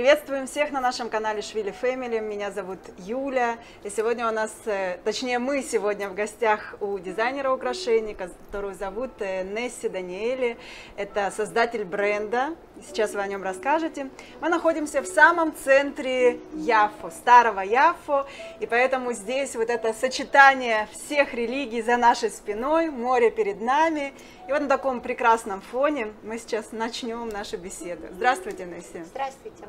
Приветствуем всех на нашем канале Швили Фэмили. Меня зовут Юля. И сегодня у нас, точнее мы сегодня в гостях у дизайнера украшений, которую зовут Несси Даниэли. Это создатель бренда. Сейчас вы о нем расскажете. Мы находимся в самом центре Яффо, старого Яффо. И поэтому здесь вот это сочетание всех религий за нашей спиной, море перед нами. И вот на таком прекрасном фоне мы сейчас начнем нашу беседу. Здравствуйте, Несси. Здравствуйте.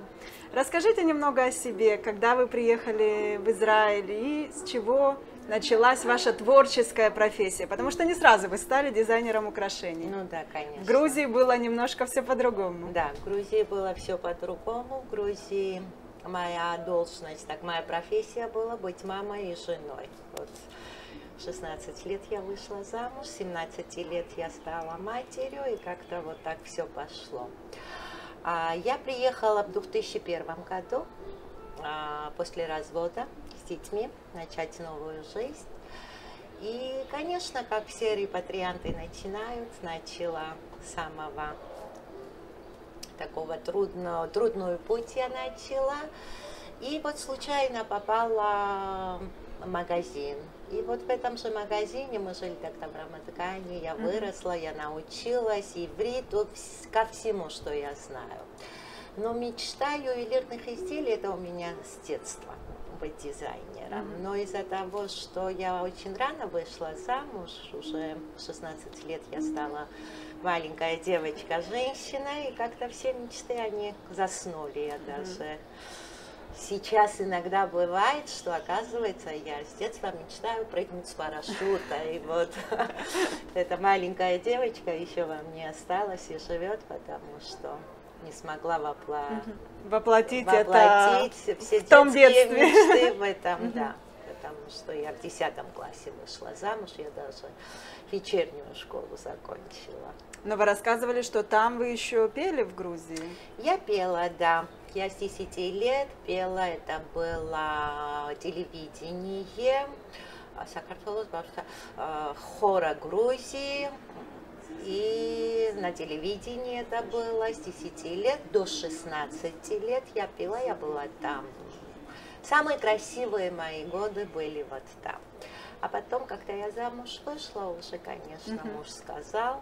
Расскажите немного о себе, когда вы приехали в Израиль и с чего началась ваша творческая профессия, потому что не сразу вы стали дизайнером украшений. Ну да, конечно. В Грузии было немножко все по-другому. Да, в Грузии было все по-другому. В Грузии моя должность, так моя профессия была быть мамой и женой. Вот. 16 лет я вышла замуж, 17 лет я стала матерью, и как-то вот так все пошло. Я приехала в 2001 году после развода с детьми, начать новую жизнь. И, конечно, как все репатрианты начинают, начала с самого такого трудного пути я начала. И вот случайно попала в магазин. И вот в этом же магазине мы жили тогда в Рамат-Гане, я выросла, я научилась ивриту, ко всему, что я знаю. Но мечта ювелирных изделий, это у меня с детства, быть дизайнером. Но из-за того, что я очень рано вышла замуж, уже 16 лет я стала маленькая девочка-женщина, и как-то все мечты, они заснули, я даже... Сейчас иногда бывает, что, оказывается, я с детства мечтаю прыгнуть с парашюта, и вот эта маленькая девочка еще во мне осталась и живет, потому что не смогла воплотить все детские мечты в этом, да. Потому что я в 10 классе вышла замуж, я даже вечернюю школу закончила. Но вы рассказывали, что там вы еще пели в Грузии? Я пела, да. Я с 10 лет пела, это было телевидение, хора Грузии. И на телевидении это было с 10 лет до 16 лет я пела, я была там. Самые красивые мои годы были вот там. А потом, когда я замуж вышла, уже, конечно, муж сказал.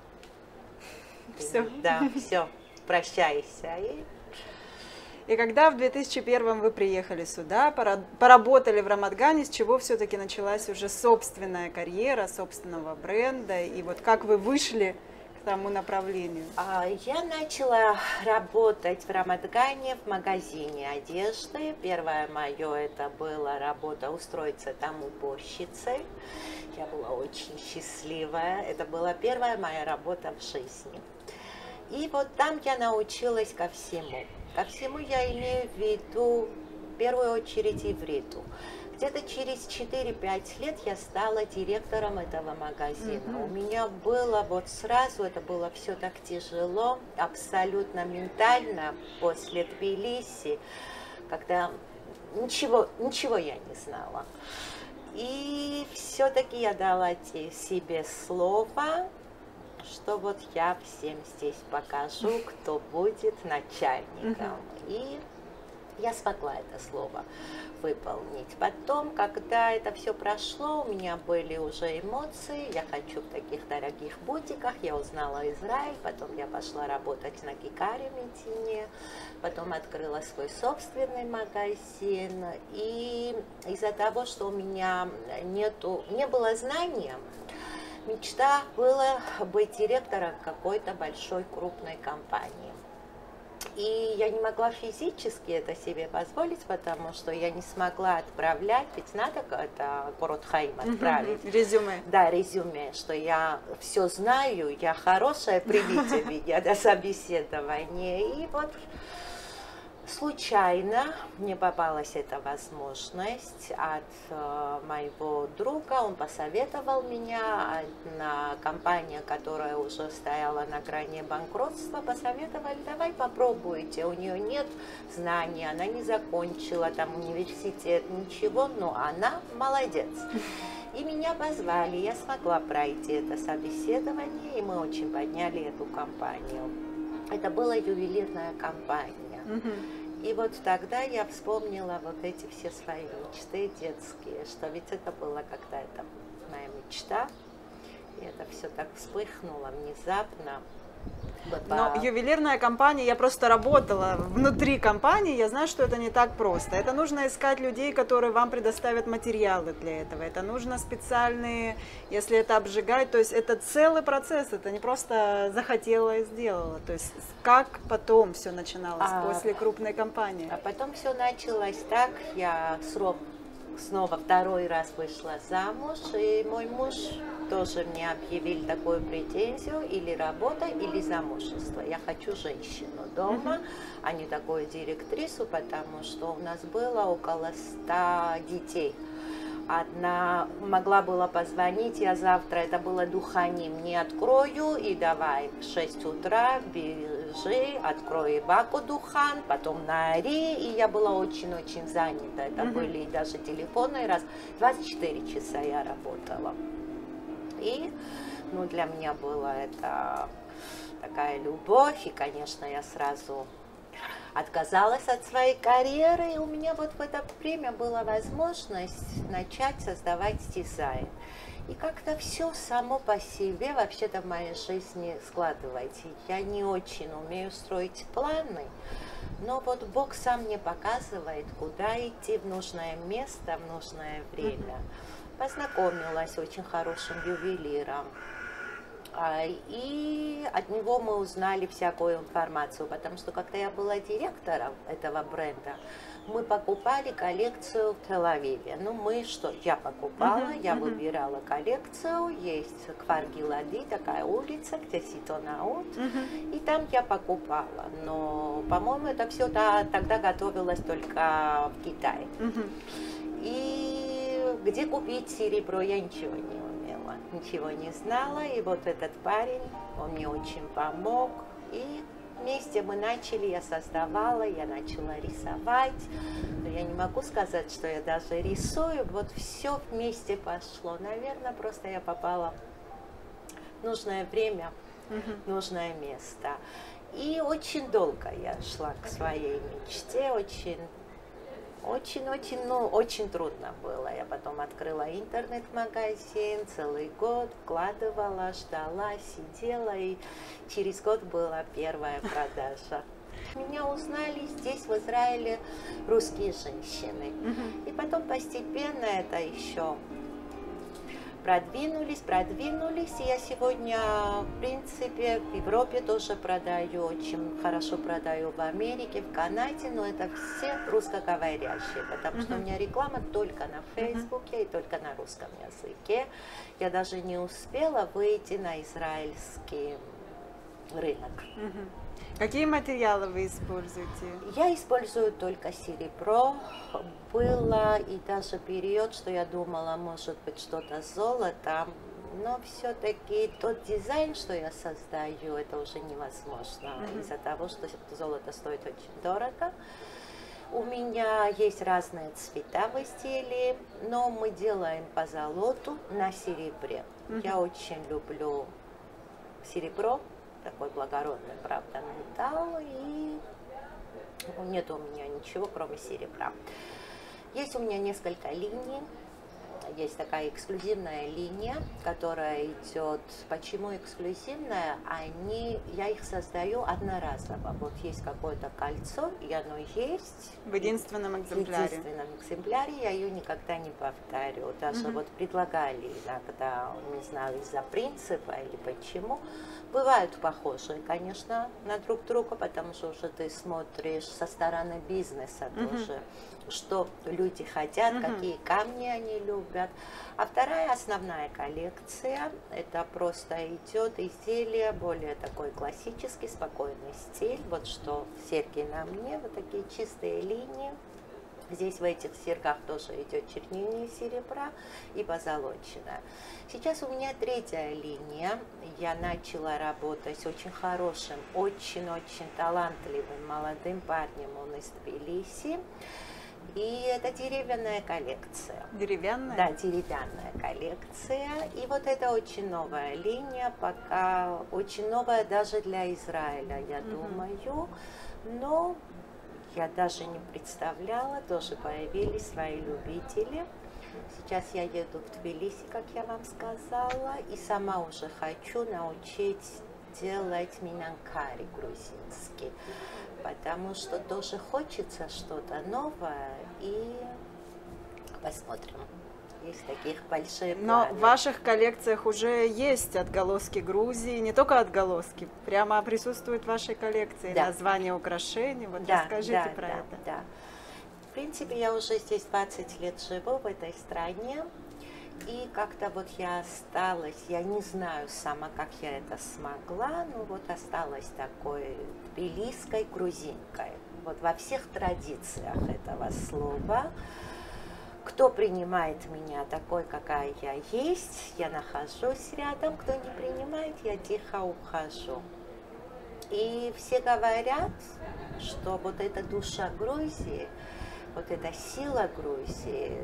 Все. Да, все, прощайся. И когда в 2001 вы приехали сюда, поработали в Рамат-Гане, с чего все-таки началась уже собственная карьера, собственного бренда, и вот как вы вышли к тому направлению? Я начала работать в Рамат-Гане в магазине одежды. Первое мое это была работа устроиться там уборщицей. Я была очень счастливая. Это была первая моя работа в жизни. И вот там я научилась ко всему. Ко всему я имею в виду, в первую очередь, ивриту. Где-то через 4-5 лет я стала директором этого магазина. У меня было вот сразу, это было все так тяжело, абсолютно ментально, после Тбилиси, когда ничего я не знала. И все-таки я дала себе слово, что вот я всем здесь покажу, кто будет начальником. И я смогла это слово выполнить. Потом, когда это все прошло, у меня были уже эмоции. Я хочу в таких дорогих бутиках. Я узнала Израиль, потом я пошла работать на Кикаре-Метине, потом открыла свой собственный магазин. И из-за того, что у меня не было знаний, мечта была быть директором какой-то большой крупной компании. И я не могла физически это себе позволить, потому что я не смогла отправлять, ведь надо это город Хаим отправить. Резюме. Да, резюме, что я все знаю, я хорошая, примите меня до собеседования. И вот случайно мне попалась эта возможность от моего друга. Он посоветовал меня, одна компания, которая уже стояла на грани банкротства, посоветовали, давай попробуйте. У нее нет знаний, она не закончила там университет, ничего, но она молодец. И меня позвали, я смогла пройти это собеседование, и мы очень подняли эту компанию. Это была ювелирная компания. И вот тогда я вспомнила вот эти все свои мечты детские, что ведь это была когда-то моя мечта, и это все так вспыхнуло внезапно. Но ювелирная компания, я просто работала внутри компании, я знаю, что это не так просто. Это нужно искать людей, которые вам предоставят материалы для этого. Это нужно специальные, если это обжигать, то есть это целый процесс, это не просто захотела и сделала. То есть как потом все начиналось, после крупной компании? А потом все началось так, я снова второй раз вышла замуж, и мой муж тоже мне объявили такую претензию: или работа, или замужество. Я хочу женщину дома, а не такую директрису, потому что у нас было около 100 детей. Одна могла была позвонить: я завтра, это было Духани, мне открою, и давай в 6 утра бежи, открой баку Духан, потом наори, и я была очень-очень занята. Это были даже телефонные раз, 24 часа я работала. И, ну, для меня была это такая любовь, и, конечно, я сразу отказалась от своей карьеры, и у меня вот в это время была возможность начать создавать дизайн. И как-то все само по себе вообще-то в моей жизни складывается. Я не очень умею строить планы, но вот Бог сам мне показывает, куда идти, в нужное место, в нужное время. Познакомилась с очень хорошим ювелиром, и от него мы узнали всякую информацию, потому что когда я была директором этого бренда, мы покупали коллекцию в Тель-Авиве. Ну, я покупала, я выбирала коллекцию, есть Квар-Гилади, такая улица, где Ситонаут, и там я покупала. Но, по-моему, это все тогда готовилось только в Китае. И где купить серебро, я ничего не умела, ничего не знала. И вот этот парень, он мне очень помог. И вместе мы начали, я создавала, я начала рисовать. Но я не могу сказать, что я даже рисую. Вот все вместе пошло. Наверное, просто я попала в нужное время, нужное место. И очень долго я шла к своей мечте, очень трудно было. Я потом открыла интернет-магазин, целый год вкладывала, ждала, сидела, и через год была первая продажа. Меня узнали здесь, в Израиле, русские женщины. И потом постепенно это еще продвинулись. И я сегодня, в принципе, в Европе тоже продаю, очень хорошо продаю в Америке, в Канаде, но это все русскоговорящие, потому что у меня реклама только на Фейсбуке и только на русском языке. Я даже не успела выйти на израильский рынок. Какие материалы вы используете? Я использую только серебро. Было и даже период, что я думала, может быть, что-то золото, но все-таки тот дизайн, что я создаю, это уже невозможно из-за того, что золото стоит очень дорого. У меня есть разные цвета в изделии, но мы делаем по золоту на серебре. Я очень люблю серебро. Такой благородный, правда, металл, и нет у меня ничего, кроме серебра. Есть у меня несколько линий. Есть такая эксклюзивная линия, которая идет. Почему эксклюзивная? Я их создаю одноразово. Вот есть какое-то кольцо, и оно есть в единственном экземпляре. Я ее никогда не повторю. Даже вот предлагали иногда, не знаю, из-за принципа или почему. Бывают похожие, конечно, на друг друга, потому что уже ты смотришь со стороны бизнеса тоже, что люди хотят, какие камни они любят. А вторая основная коллекция, это просто идет изделие, более такой классический, спокойный стиль. Вот что серьги на мне, вот такие чистые линии. Здесь в этих серьгах тоже идет чернение серебра и позолоченное. Сейчас у меня третья линия. Я начала работать с очень хорошим, очень-очень талантливым молодым парнем. Он из Тбилиси. И это деревянная коллекция. Деревянная? Да, деревянная коллекция. И вот это очень новая линия, пока очень новая даже для Израиля, я думаю. Но я даже не представляла, тоже появились свои любители. Сейчас я еду в Тбилиси, как я вам сказала, и сама уже хочу научить делать минанкари грузинский, потому что тоже хочется что-то новое, и посмотрим. Есть таких большие планы. Но в ваших коллекциях уже есть отголоски Грузии, не только отголоски, прямо присутствуют в вашей коллекции, да, название украшений, вот да, расскажите да, про да, это. Да. В принципе, я уже здесь 20 лет живу, в этой стране, и как-то вот я осталась, я не знаю сама, как я это смогла, но вот осталась такой тбилисской грузинкой, вот во всех традициях этого слова. Кто принимает меня такой, какая я есть, я нахожусь рядом, кто не принимает, я тихо ухожу. И все говорят, что вот эта душа Грузии, вот эта сила Грузии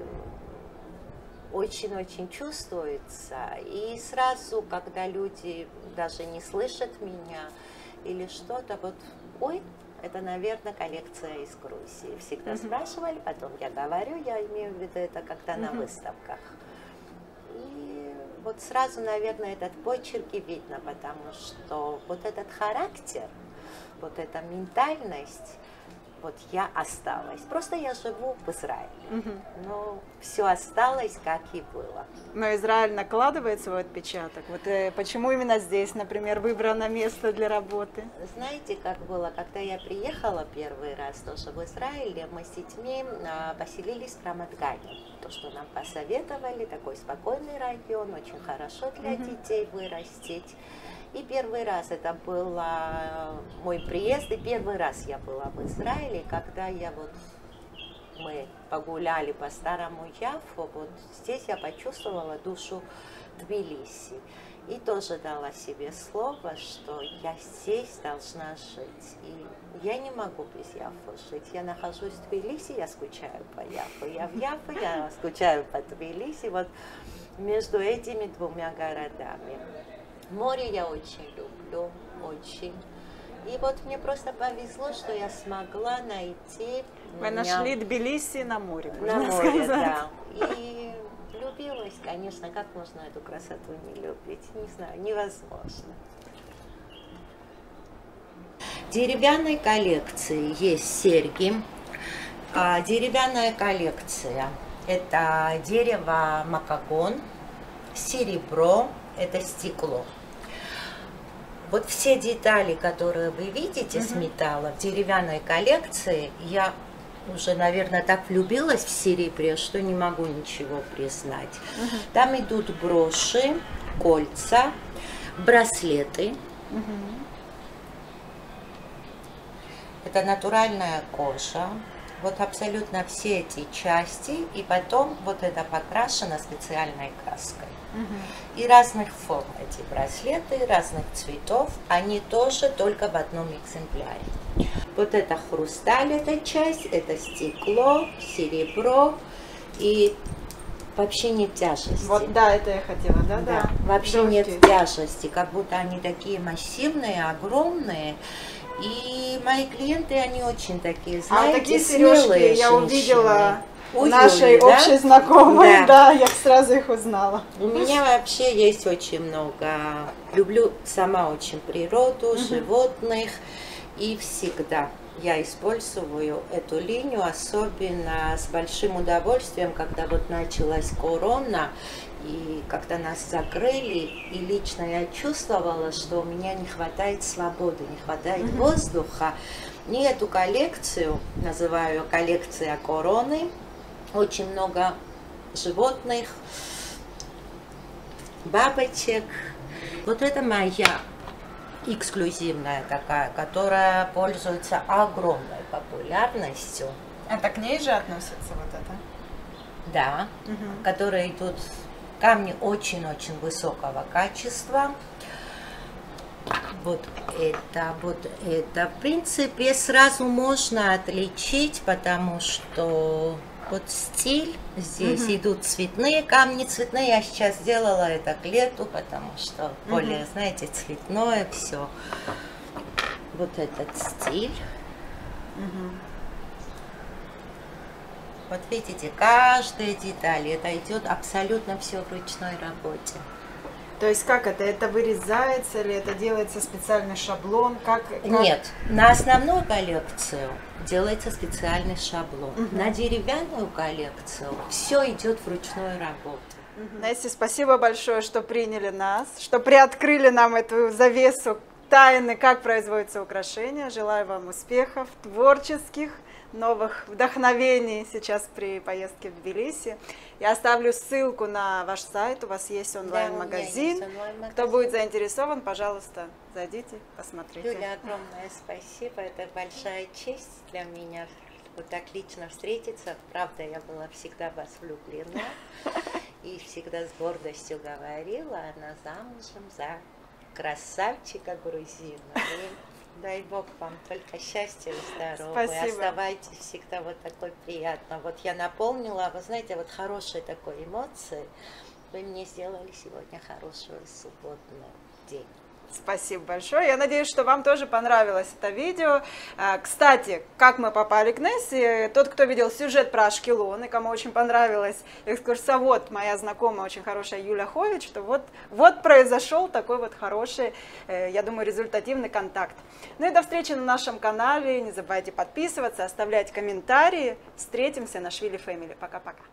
очень-очень чувствуется. И сразу, когда люди даже не слышат меня или что-то, вот ой, это, наверное, коллекция из Грузии. Всегда спрашивали, потом я говорю, я имею в виду это когда на выставках. И вот сразу, наверное, этот почерк и видно, потому что вот этот характер, вот эта ментальность, вот я осталась. Просто я живу в Израиле, но все осталось, как и было. Но Израиль накладывает свой отпечаток. Вот почему именно здесь, например, выбрано место для работы? Знаете, как было, когда я приехала первый раз тоже в Израиле, мы с детьми поселились в Рамат-Гане. То, что нам посоветовали, такой спокойный район, очень хорошо для детей вырастить. И первый раз это был мой приезд, и первый раз я была в Израиле, когда я вот, мы погуляли по старому Яфу, вот здесь я почувствовала душу Тбилиси. И тоже дала себе слово, что я здесь должна жить. И я не могу без Яфы жить. Я нахожусь в Тбилиси, я скучаю по Яфу. Я в Яфу, я скучаю по Тбилиси, вот между этими двумя городами. Море я очень люблю, очень. И вот мне просто повезло, что я смогла найти... Вы нашли Тбилиси на море, можно сказать. Да. И влюбилась, конечно, как можно эту красоту не любить? Не знаю, невозможно. В деревянной коллекции есть серьги. Деревянная коллекция – это дерево макакон, серебро. Это стекло. Вот все детали, которые вы видите с металла в деревянной коллекции, я уже, наверное, так влюбилась в серебре, что не могу ничего признать. Там идут броши, кольца, браслеты. Это натуральная кожа. Вот абсолютно все эти части, и потом вот это покрашено специальной краской. И разных форм эти браслеты, разных цветов, они тоже только в одном экземпляре. Вот это хрусталь, эта часть, это стекло, серебро и вообще нет тяжести. Вот, да, это я хотела, да, да. Вообще нет тяжести, как будто они такие массивные, огромные. И мои клиенты, они очень такие, знаете, такие сережки я увидела у нашей общей знакомой, да, я сразу их узнала. У меня вообще есть очень много, люблю сама очень природу, животных, и всегда я использую эту линию, особенно с большим удовольствием, когда вот началась корона, и когда нас закрыли, и лично я чувствовала, что у меня не хватает свободы, не хватает воздуха. И эту коллекцию, называю коллекция короны, очень много животных, бабочек. Вот это моя эксклюзивная такая, которая пользуется огромной популярностью. Это к ней же относится вот это? Да, которые идут... Камни очень-очень высокого качества. Вот это, в принципе, сразу можно отличить, потому что вот стиль, здесь идут цветные камни, цветные, я сейчас сделала это к лету, потому что более, знаете, цветное все. Вот этот стиль. Вот видите, каждая деталь, это идет абсолютно все в ручной работе. То есть как это? Это вырезается или это делается специальный шаблон? Как... Нет, на основную коллекцию делается специальный шаблон. Угу. На деревянную коллекцию все идет в ручную работу. Угу. Несси, спасибо большое, что приняли нас, что приоткрыли нам эту завесу тайны, как производятся украшения. Желаю вам успехов, творческих, новых вдохновений сейчас при поездке в Тбилиси. Я оставлю ссылку на ваш сайт, у вас есть онлайн-магазин. Да, кто будет заинтересован, пожалуйста, зайдите, посмотрите. Юля, огромное спасибо, это большая честь для меня. Вот так лично встретиться, правда, я была всегда в вас влюблена и всегда с гордостью говорила, она замужем за красавчика грузина. Дай Бог вам только счастья и здоровья. Спасибо. Оставайтесь всегда вот такой приятно. Вот я напомнила, вы знаете, вот хорошие такой эмоции. Вы мне сделали сегодня хорошую субботную день. Спасибо большое. Я надеюсь, что вам тоже понравилось это видео. Кстати, как мы попали к Несси, тот, кто видел сюжет про Ашкелон, и кому очень понравилась экскурсовод, моя знакомая, очень хорошая Юля Хович, что вот произошел такой вот хороший, я думаю, результативный контакт. Ну и до встречи на нашем канале. Не забывайте подписываться, оставлять комментарии. Встретимся на Швили Фэмили. Пока-пока.